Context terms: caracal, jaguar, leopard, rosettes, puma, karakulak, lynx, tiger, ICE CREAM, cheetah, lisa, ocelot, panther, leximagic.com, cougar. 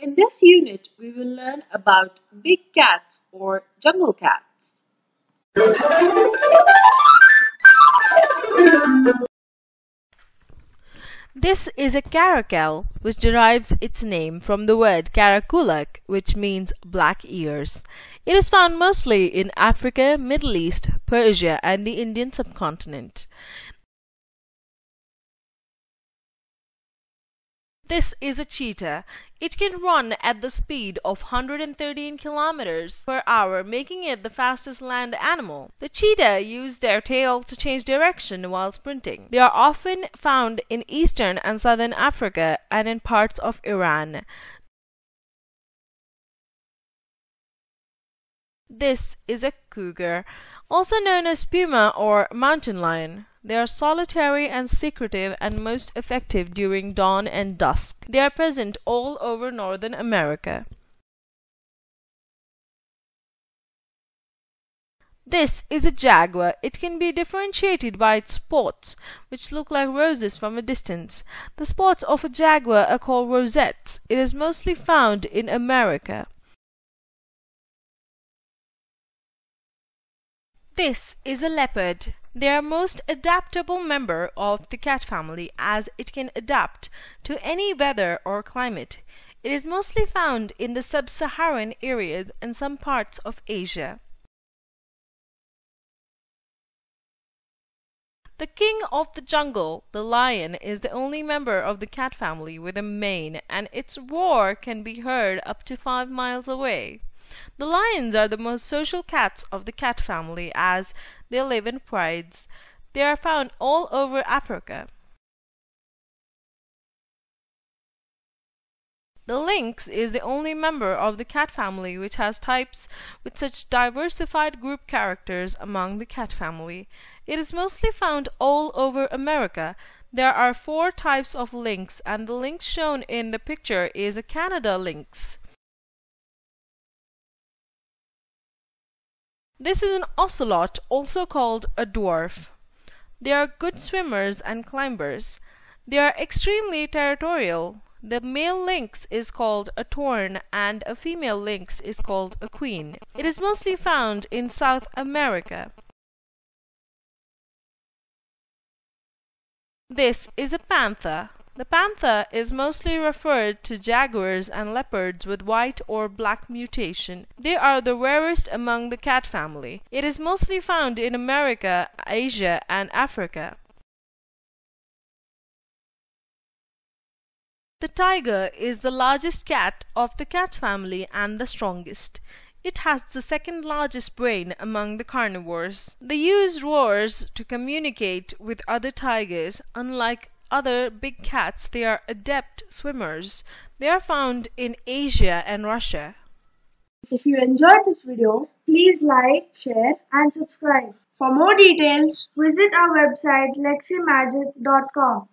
In this unit, we will learn about big cats or jungle cats. This is a caracal, which derives its name from the word karakulak, which means black ears. It is found mostly in Africa, Middle East, Persia, and the Indian subcontinent. This is a cheetah. It can run at the speed of 113 kilometers per hour, making it the fastest land animal. The cheetah use their tail to change direction while sprinting. They are often found in eastern and southern Africa and in parts of Iran. This is a cougar, also known as puma or mountain lion. They are solitary and secretive and most effective during dawn and dusk. They are present all over Northern America. This is a jaguar. It can be differentiated by its spots, which look like roses from a distance. The spots of a jaguar are called rosettes. It is mostly found in America. This is a leopard. They are most adaptable member of the cat family, as it can adapt to any weather or climate. It is mostly found in the sub-Saharan areas and some parts of Asia. The king of the jungle, the lion, is the only member of the cat family with a mane, and its roar can be heard up to 5 miles away. The lions are the most social cats of the cat family, as they live in prides. They are found all over Africa. The lynx is the only member of the cat family which has types with such diversified group characters among the cat family. It is mostly found all over America. There are 4 types of lynx, and the lynx shown in the picture is a Canada lynx. This is an ocelot, also called a dwarf. They are good swimmers and climbers. They are extremely territorial. The male lynx is called a tern and a female lynx is called a queen. It is mostly found in South America. This is a panther. The panther is mostly referred to jaguars and leopards with white or black mutation. They are the rarest among the cat family. It is mostly found in America, Asia, and Africa. The tiger is the largest cat of the cat family and the strongest. It has the second largest brain among the carnivores. They use roars to communicate with other tigers. Unlike other big cats, they are adept swimmers. They are found in Asia and Russia. If you enjoyed this video, please like, share and subscribe. For more details, visit our website leximagic.com.